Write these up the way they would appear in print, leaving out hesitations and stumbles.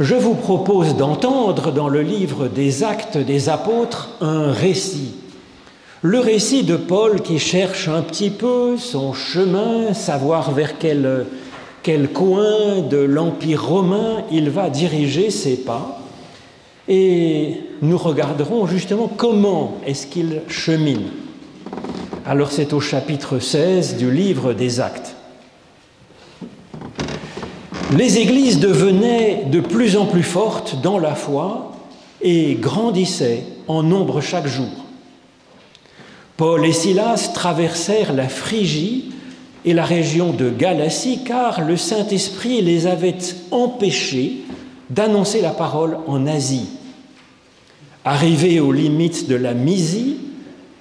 Je vous propose d'entendre dans le livre des Actes des Apôtres un récit. Le récit de Paul qui cherche un petit peu son chemin, savoir vers quel coin de l'Empire romain il va diriger ses pas. Et nous regarderons justement comment est-ce qu'il chemine. Alors c'est au chapitre 16 du livre des Actes. Les églises devenaient de plus en plus fortes dans la foi et grandissaient en nombre chaque jour. Paul et Silas traversèrent la Phrygie et la région de Galatie car le Saint-Esprit les avait empêchés d'annoncer la parole en Asie. Arrivés aux limites de la Mysie,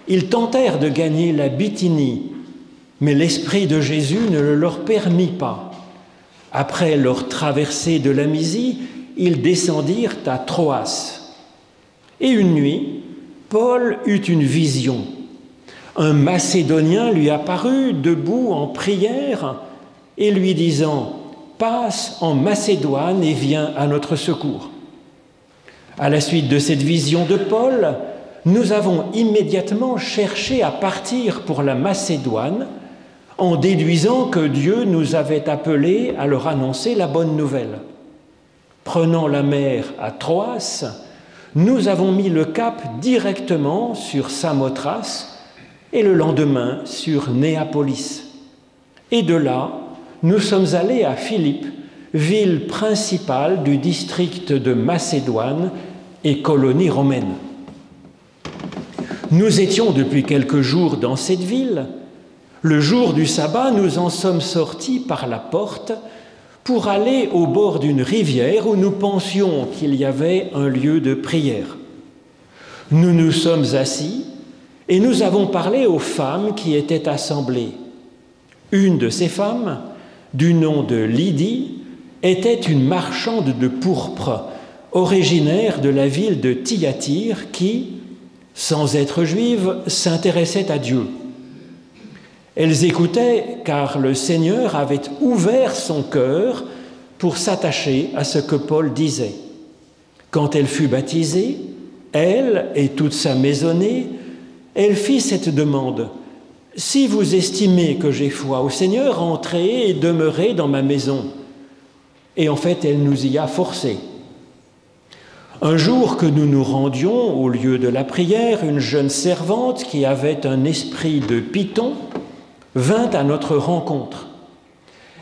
ils tentèrent de gagner la Bithynie, mais l'Esprit de Jésus ne le leur permit pas. Après leur traversée de la Mysie, ils descendirent à Troas. Et une nuit, Paul eut une vision. Un Macédonien lui apparut debout en prière et lui disant « Passe en Macédoine et viens à notre secours ». À la suite de cette vision de Paul, nous avons immédiatement cherché à partir pour la Macédoine en déduisant que Dieu nous avait appelés à leur annoncer la bonne nouvelle. Prenant la mer à Troas, nous avons mis le cap directement sur Samothrace et le lendemain sur Néapolis. Et de là, nous sommes allés à Philippes, ville principale du district de Macédoine et colonie romaine. Nous étions depuis quelques jours dans cette ville. Le jour du sabbat, nous en sommes sortis par la porte pour aller au bord d'une rivière où nous pensions qu'il y avait un lieu de prière. Nous nous sommes assis et nous avons parlé aux femmes qui étaient assemblées. Une de ces femmes, du nom de Lydie, était une marchande de pourpre, originaire de la ville de Thyatire qui, sans être juive, s'intéressait à Dieu. Elles écoutaient car le Seigneur avait ouvert son cœur pour s'attacher à ce que Paul disait. Quand elle fut baptisée, elle et toute sa maisonnée, elle fit cette demande « Si vous estimez que j'ai foi au Seigneur, entrez et demeurez dans ma maison. » Et en fait, elle nous y a forcés. Un jour que nous nous rendions au lieu de la prière, une jeune servante qui avait un esprit de Python vint à notre rencontre.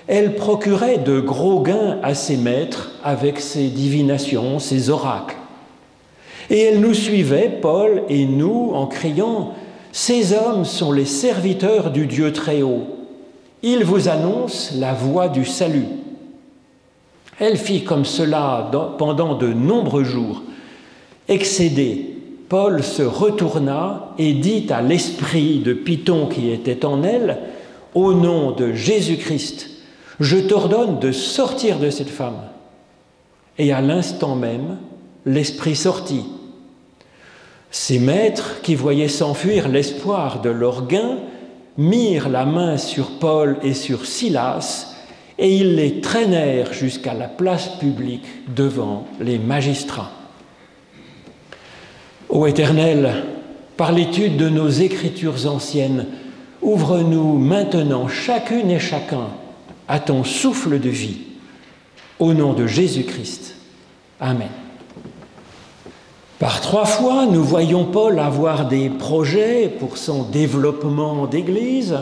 Elle procurait de gros gains à ses maîtres avec ses divinations, ses oracles. Et elle nous suivait, Paul et nous, en criant « Ces hommes sont les serviteurs du Dieu Très-Haut. Ils vous annoncent la voie du salut. » Elle fit comme cela pendant de nombreux jours. Excédé, Paul se retourna et dit à l'esprit de Python qui était en elle, « Au nom de Jésus-Christ, je t'ordonne de sortir de cette femme. » Et à l'instant même, l'esprit sortit. Ses maîtres, qui voyaient s'enfuir l'espoir de leur gain, mirent la main sur Paul et sur Silas, et ils les traînèrent jusqu'à la place publique devant les magistrats. Ô Éternel, par l'étude de nos Écritures anciennes, ouvre-nous maintenant chacune et chacun à ton souffle de vie. Au nom de Jésus-Christ. Amen. Par trois fois, nous voyons Paul avoir des projets pour son développement d'Église,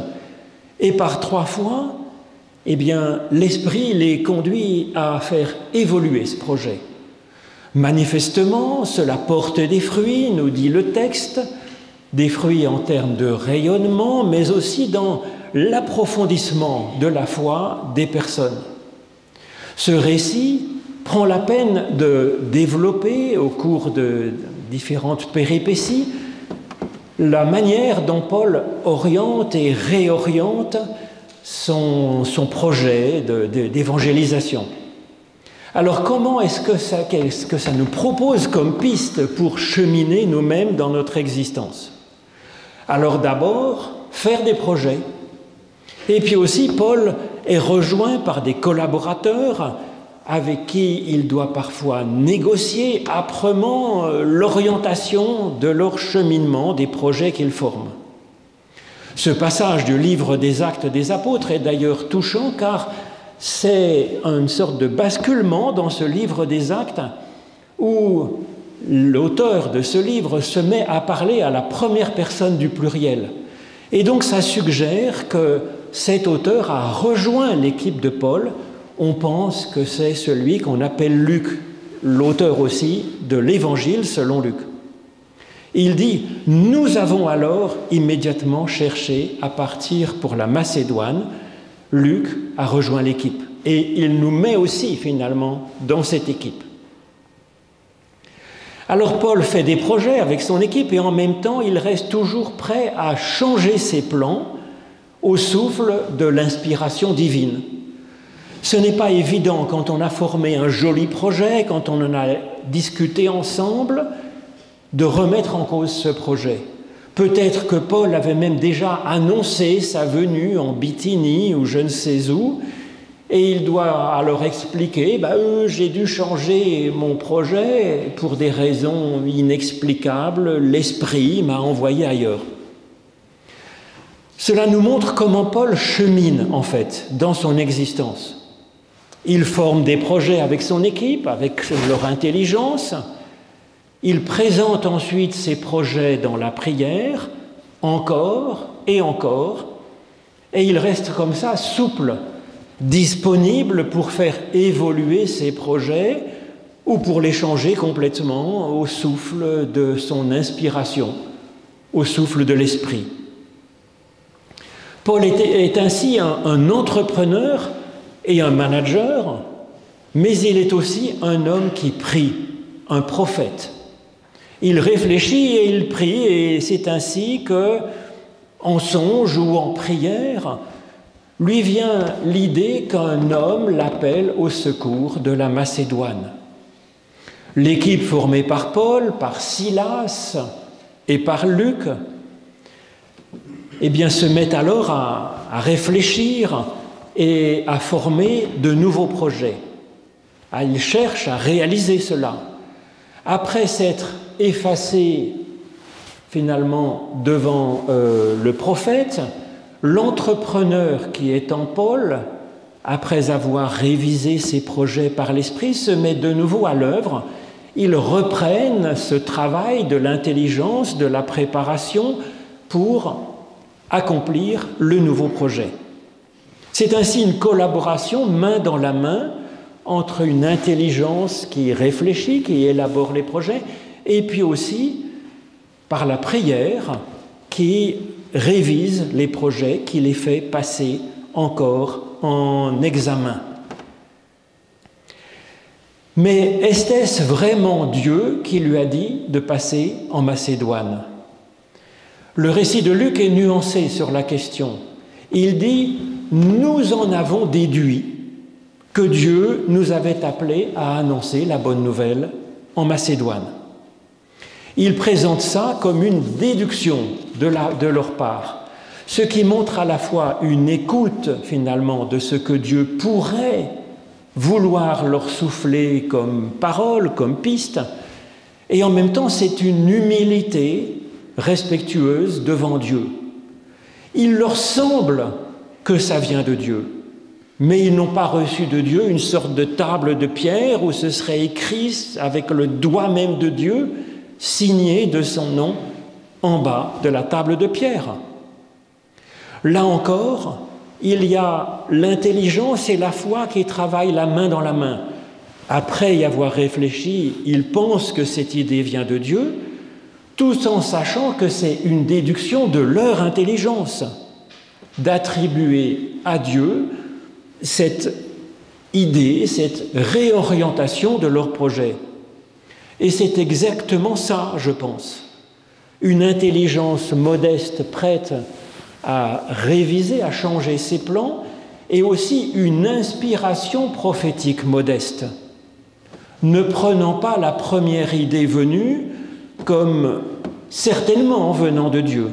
et par trois fois, eh bien, l'Esprit les conduit à faire évoluer ce projet. Manifestement, cela porte des fruits, nous dit le texte, des fruits en termes de rayonnement, mais aussi dans l'approfondissement de la foi des personnes. Ce récit prend la peine de développer, au cours de différentes péripéties, la manière dont Paul oriente et réoriente son projet d'évangélisation. Alors comment qu'est-ce que ça nous propose comme piste pour cheminer nous-mêmes dans notre existence? Alors d'abord, faire des projets. Et puis aussi, Paul est rejoint par des collaborateurs avec qui il doit parfois négocier âprement l'orientation de leur cheminement des projets qu'ils forment. Ce passage du livre des Actes des Apôtres est d'ailleurs touchant car c'est une sorte de basculement dans ce livre des Actes où l'auteur de ce livre se met à parler à la première personne du pluriel. Et donc ça suggère que cet auteur a rejoint l'équipe de Paul. On pense que c'est celui qu'on appelle Luc, l'auteur aussi de l'Évangile selon Luc. Il dit « Nous avons alors immédiatement cherché à partir pour la Macédoine. Luc a rejoint l'équipe. » Et il nous met aussi finalement dans cette équipe. Alors Paul fait des projets avec son équipe et en même temps il reste toujours prêt à changer ses plans au souffle de l'inspiration divine. Ce n'est pas évident quand on a formé un joli projet, quand on en a discuté ensemble, de remettre en cause ce projet. Peut-être que Paul avait même déjà annoncé sa venue en Bithynie ou je ne sais où, et il doit alors expliquer « j'ai dû changer mon projet pour des raisons inexplicables, l'esprit m'a envoyé ailleurs ». Cela nous montre comment Paul chemine en fait dans son existence. Il forme des projets avec son équipe, avec leur intelligence, il présente ensuite ses projets dans la prière, encore et encore, et il reste comme ça souple, disponible pour faire évoluer ses projets ou pour les changer complètement au souffle de son inspiration, au souffle de l'esprit. Paul est ainsi un entrepreneur et un manager, mais il est aussi un homme qui prie, un prophète. Il réfléchit et il prie, et c'est ainsi que, en songe ou en prière, lui vient l'idée qu'un homme l'appelle au secours de la Macédoine. L'équipe formée par Paul, par Silas et par Luc, eh bien, se met alors à réfléchir et à former de nouveaux projets. Ils cherchent à réaliser cela. Après s'être effacés finalement devant le prophète, l'entrepreneur qui est en Paul, après avoir révisé ses projets par l'esprit, se met de nouveau à l'œuvre. Ils reprennent ce travail de l'intelligence, de la préparation pour accomplir le nouveau projet. C'est ainsi une collaboration main dans la main entre une intelligence qui réfléchit, qui élabore les projets, et puis aussi par la prière qui révise les projets, qui les fait passer encore en examen. Mais est-ce vraiment Dieu qui lui a dit de passer en Macédoine? Le récit de Luc est nuancé sur la question. Il dit « Nous en avons déduit que Dieu nous avait appelés à annoncer la bonne nouvelle en Macédoine. » Il présente ça comme une déduction de leur part, ce qui montre à la fois une écoute finalement de ce que Dieu pourrait vouloir leur souffler comme parole, comme piste, et en même temps c'est une humilité respectueuse devant Dieu. Il leur semble que ça vient de Dieu. Mais ils n'ont pas reçu de Dieu une sorte de table de pierre où ce serait écrit avec le doigt même de Dieu, signé de son nom, en bas de la table de pierre. Là encore, il y a l'intelligence et la foi qui travaillent la main dans la main. Après y avoir réfléchi, ils pensent que cette idée vient de Dieu, tout en sachant que c'est une déduction de leur intelligence, d'attribuer à Dieu cette idée, cette réorientation de leur projet. Et c'est exactement ça, je pense. Une intelligence modeste prête à réviser, à changer ses plans, et aussi une inspiration prophétique modeste, ne prenant pas la première idée venue comme certainement venant de Dieu.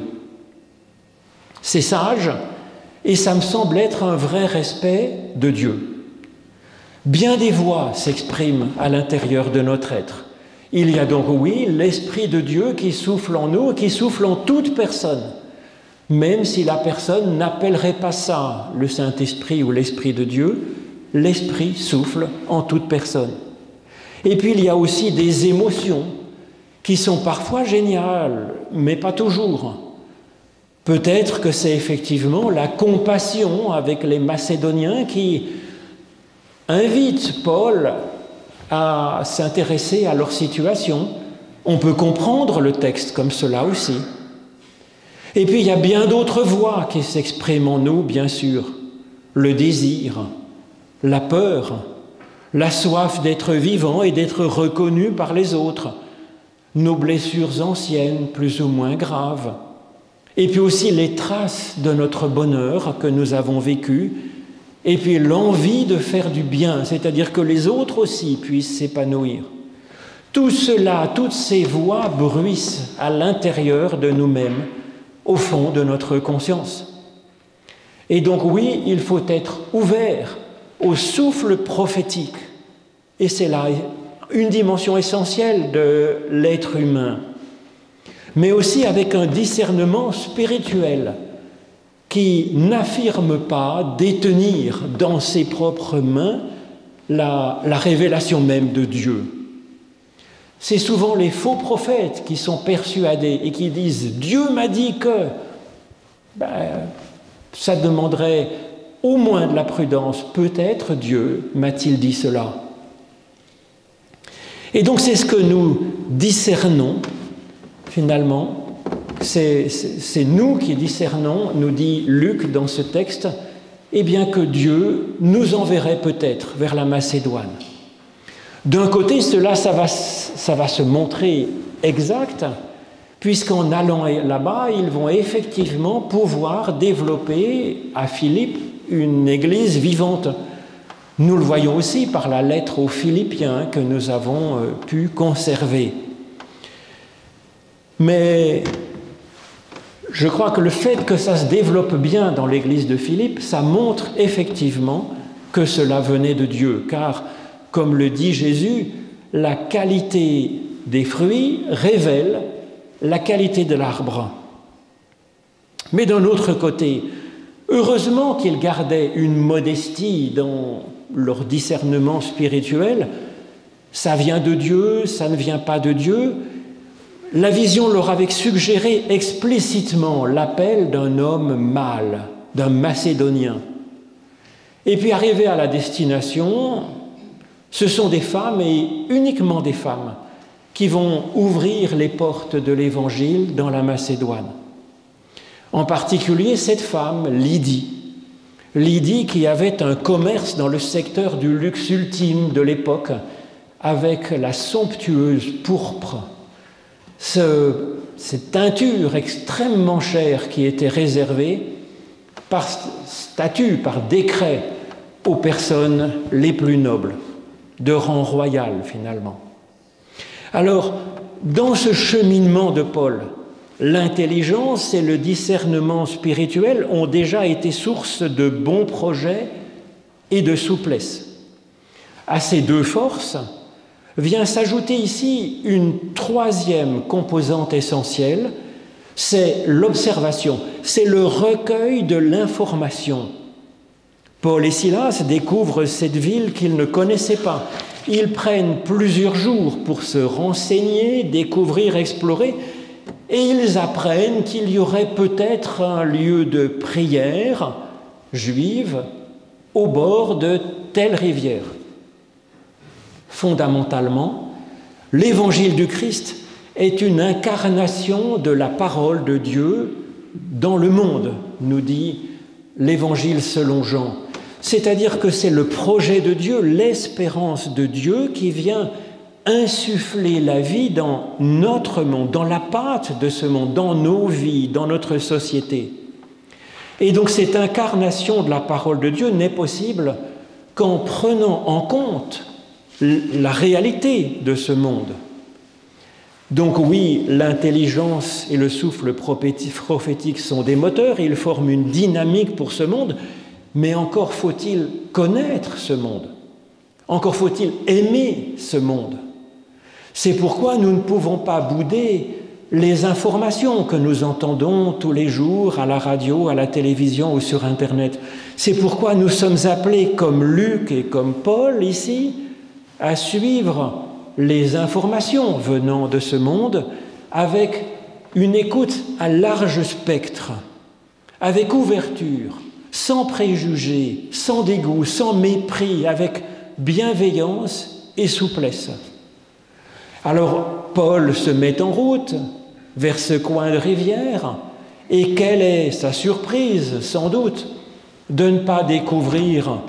C'est sage. Et ça me semble être un vrai respect de Dieu. Bien des voix s'expriment à l'intérieur de notre être. Il y a donc, oui, l'Esprit de Dieu qui souffle en nous, qui souffle en toute personne. Même si la personne n'appellerait pas ça, le Saint-Esprit ou l'Esprit de Dieu, l'Esprit souffle en toute personne. Et puis il y a aussi des émotions qui sont parfois géniales, mais pas toujours. Peut-être que c'est effectivement la compassion avec les Macédoniens qui invite Paul à s'intéresser à leur situation. On peut comprendre le texte comme cela aussi. Et puis il y a bien d'autres voix qui s'expriment en nous, bien sûr. Le désir, la peur, la soif d'être vivant et d'être reconnu par les autres, nos blessures anciennes plus ou moins graves, et puis aussi les traces de notre bonheur que nous avons vécu, et puis l'envie de faire du bien, c'est-à-dire que les autres aussi puissent s'épanouir. Tout cela, toutes ces voix bruissent à l'intérieur de nous-mêmes, au fond de notre conscience. Et donc oui, il faut être ouvert au souffle prophétique. Et c'est là une dimension essentielle de l'être humain, mais aussi avec un discernement spirituel qui n'affirme pas détenir dans ses propres mains la révélation même de Dieu. C'est souvent les faux prophètes qui sont persuadés et qui disent « Dieu m'a dit que ». Ben, ça demanderait au moins de la prudence. Peut-être Dieu m'a-t-il dit cela. Et donc c'est ce que nous discernons, finalement, c'est nous qui discernons, nous dit Luc dans ce texte, et bien que Dieu nous enverrait peut-être vers la Macédoine. D'un côté, cela, ça va se montrer exact, puisqu'en allant là-bas, ils vont effectivement pouvoir développer à Philippe une église vivante. Nous le voyons aussi par la lettre aux Philippiens que nous avons pu conserver. Mais je crois que le fait que ça se développe bien dans l'église de Philippe, ça montre effectivement que cela venait de Dieu. Car, comme le dit Jésus, la qualité des fruits révèle la qualité de l'arbre. Mais d'un autre côté, heureusement qu'ils gardaient une modestie dans leur discernement spirituel. Ça vient de Dieu, ça ne vient pas de Dieu. La vision leur avait suggéré explicitement l'appel d'un homme mâle, d'un Macédonien. Et puis arrivés à la destination, ce sont des femmes et uniquement des femmes qui vont ouvrir les portes de l'Évangile dans la Macédoine. En particulier cette femme, Lydie. Lydie qui avait un commerce dans le secteur du luxe ultime de l'époque avec la somptueuse pourpre. Cette teinture extrêmement chère qui était réservée par statut, par décret, aux personnes les plus nobles, de rang royal finalement. Alors, dans ce cheminement de Paul, l'intelligence et le discernement spirituel ont déjà été source de bons projets et de souplesse. À ces deux forces vient s'ajouter ici une troisième composante essentielle, c'est l'observation, c'est le recueil de l'information. Paul et Silas découvrent cette ville qu'ils ne connaissaient pas. Ils prennent plusieurs jours pour se renseigner, découvrir, explorer. Et ils apprennent qu'il y aurait peut-être un lieu de prière juive au bord de telle rivière. Fondamentalement, l'évangile du Christ est une incarnation de la parole de Dieu dans le monde, nous dit l'évangile selon Jean. C'est-à-dire que c'est le projet de Dieu, l'espérance de Dieu qui vient insuffler la vie dans notre monde, dans la pâte de ce monde, dans nos vies, dans notre société. Et donc cette incarnation de la parole de Dieu n'est possible qu'en prenant en compte la réalité de ce monde. Donc oui, l'intelligence et le souffle prophétique sont des moteurs, ils forment une dynamique pour ce monde, mais encore faut-il connaître ce monde. Encore faut-il aimer ce monde. C'est pourquoi nous ne pouvons pas bouder les informations que nous entendons tous les jours à la radio, à la télévision ou sur Internet. C'est pourquoi nous sommes appelés, comme Luc et comme Paul ici, à suivre les informations venant de ce monde avec une écoute à large spectre, avec ouverture, sans préjugés, sans dégoût, sans mépris, avec bienveillance et souplesse. Alors Paul se met en route vers ce coin de rivière, et quelle est sa surprise, sans doute, de ne pas découvrir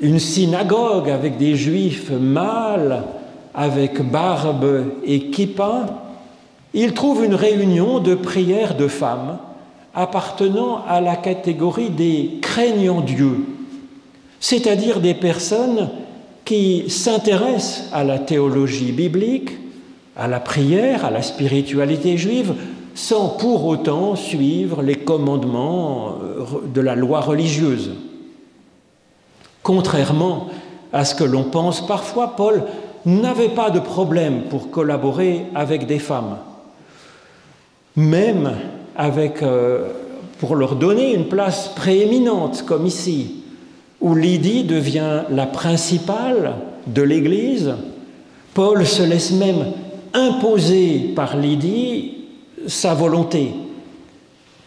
une synagogue avec des juifs mâles, avec barbe et kippa. Il trouve une réunion de prières de femmes appartenant à la catégorie des craignants Dieu, c'est-à-dire des personnes qui s'intéressent à la théologie biblique, à la prière, à la spiritualité juive, sans pour autant suivre les commandements de la loi religieuse. Contrairement à ce que l'on pense parfois, Paul n'avait pas de problème pour collaborer avec des femmes, même pour leur donner une place prééminente, comme ici, où Lydie devient la principale de l'Église. Paul se laisse même imposer par Lydie sa volonté.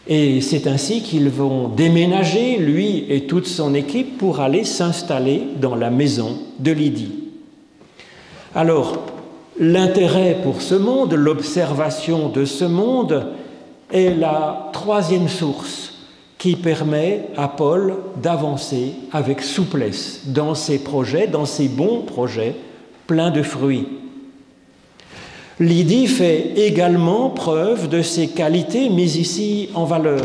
Et c'est ainsi qu'ils vont déménager, lui et toute son équipe, pour aller s'installer dans la maison de Lydie. Alors, l'intérêt pour ce monde, l'observation de ce monde, est la troisième source qui permet à Paul d'avancer avec souplesse dans ses projets, dans ses bons projets, pleins de fruits. Lydie fait également preuve de ses qualités mises ici en valeur.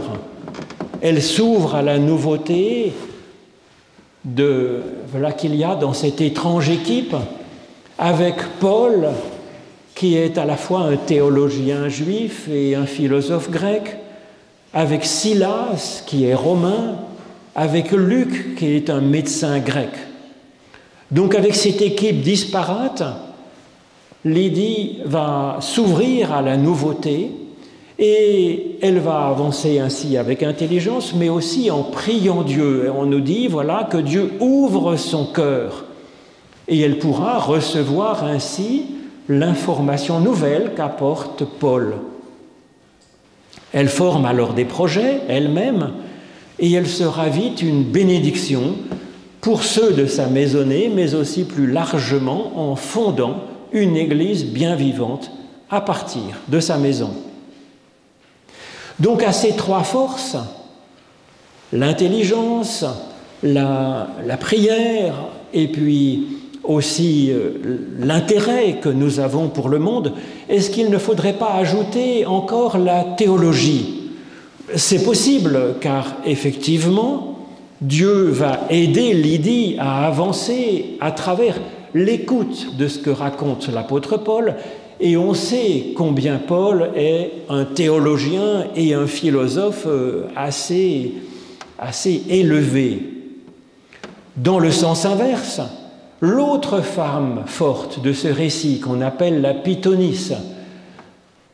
Elle s'ouvre à la nouveauté qu'il y a dans cette étrange équipe, avec Paul, qui est à la fois un théologien juif et un philosophe grec, avec Silas, qui est romain, avec Luc, qui est un médecin grec. Donc avec cette équipe disparate, Lydie va s'ouvrir à la nouveauté et elle va avancer ainsi avec intelligence, mais aussi en priant Dieu. Et on nous dit voilà, que Dieu ouvre son cœur et elle pourra recevoir ainsi l'information nouvelle qu'apporte Paul. Elle forme alors des projets elle-même et elle sera vite une bénédiction pour ceux de sa maisonnée, mais aussi plus largement en fondant une église bien vivante à partir de sa maison. Donc à ces trois forces, l'intelligence, la prière et puis aussi l'intérêt que nous avons pour le monde, est-ce qu'il ne faudrait pas ajouter encore la théologie? C'est possible, car effectivement, Dieu va aider Lydie à avancer à travers l'écoute de ce que raconte l'apôtre Paul, et on sait combien Paul est un théologien et un philosophe assez élevé. Dans le sens inverse, l'autre femme forte de ce récit, qu'on appelle la Pythonisse,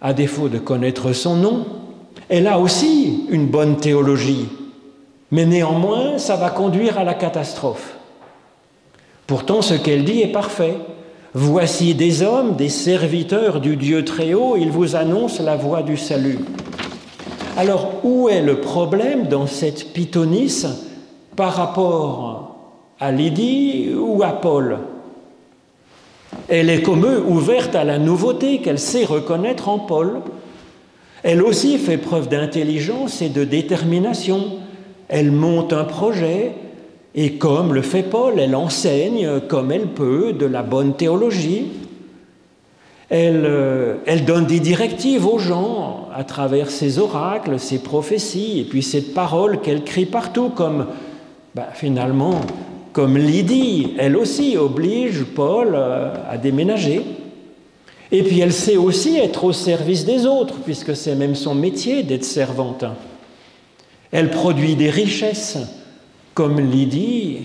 à défaut de connaître son nom, elle a aussi une bonne théologie, mais néanmoins ça va conduire à la catastrophe. Pourtant ce qu'elle dit est parfait. Voici des hommes, des serviteurs du Dieu très haut, ils vous annoncent la voie du salut. Alors où est le problème dans cette Pythonisse par rapport à Lydie ou à Paul? Elle est comme eux, ouverte à la nouveauté qu'elle sait reconnaître en Paul. Elle aussi fait preuve d'intelligence et de détermination. Elle monte un projet et, comme le fait Paul, elle enseigne comme elle peut de la bonne théologie. Elle donne des directives aux gens à travers ses oracles, ses prophéties et puis cette parole qu'elle crie partout comme, finalement, comme Lydie, elle aussi oblige Paul à déménager. Et puis elle sait aussi être au service des autres, puisque c'est même son métier d'être servante. Elle produit des richesses, comme Lydie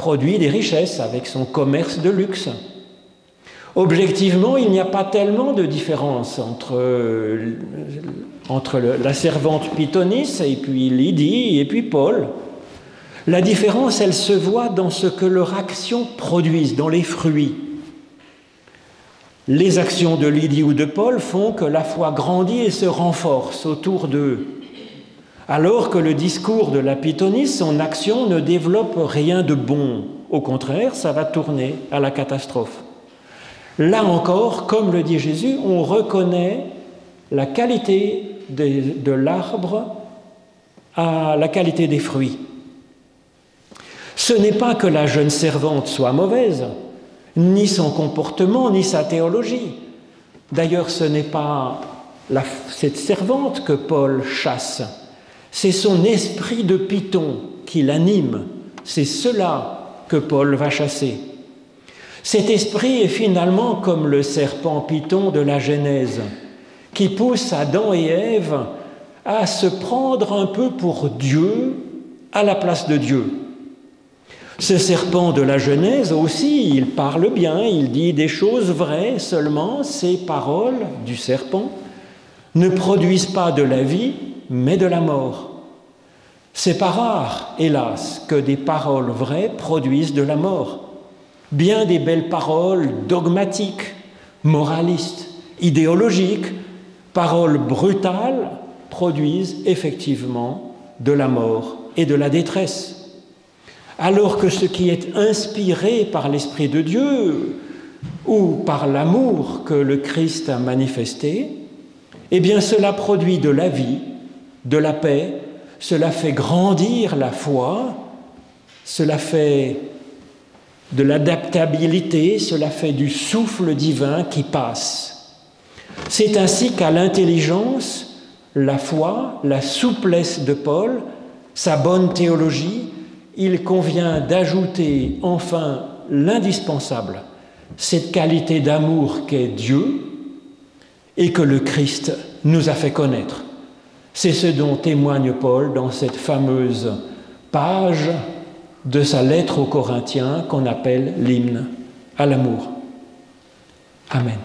produit des richesses avec son commerce de luxe. Objectivement, il n'y a pas tellement de différence entre la servante Pythonisse et puis Lydie et puis Paul. La différence, elle se voit dans ce que leurs actions produisent, dans les fruits. Les actions de Lydie ou de Paul font que la foi grandit et se renforce autour d'eux, alors que le discours de la Pythonisse, son action, ne développe rien de bon. Au contraire, ça va tourner à la catastrophe. Là encore, comme le dit Jésus, on reconnaît la qualité de l'arbre à la qualité des fruits. Ce n'est pas que la jeune servante soit mauvaise, ni son comportement, ni sa théologie. D'ailleurs, ce n'est pas cette servante que Paul chasse, c'est son esprit de Python qui l'anime. C'est cela que Paul va chasser. Cet esprit est finalement comme le serpent Python de la Genèse, qui pousse Adam et Ève à se prendre un peu pour Dieu à la place de Dieu. Ce serpent de la Genèse aussi, il parle bien, il dit des choses vraies, seulement ces paroles du serpent ne produisent pas de la vie, mais de la mort. C'est pas rare, hélas, que des paroles vraies produisent de la mort. Bien des belles paroles dogmatiques, moralistes, idéologiques, paroles brutales produisent effectivement de la mort et de la détresse. Alors que ce qui est inspiré par l'Esprit de Dieu ou par l'amour que le Christ a manifesté, eh bien cela produit de la vie, de la paix, cela fait grandir la foi, cela fait de l'adaptabilité, cela fait du souffle divin qui passe. C'est ainsi qu'à l'intelligence, la foi, la souplesse de Paul, sa bonne théologie, il convient d'ajouter enfin l'indispensable, cette qualité d'amour qu'est Dieu et que le Christ nous a fait connaître. C'est ce dont témoigne Paul dans cette fameuse page de sa lettre aux Corinthiens qu'on appelle l'hymne à l'amour. Amen.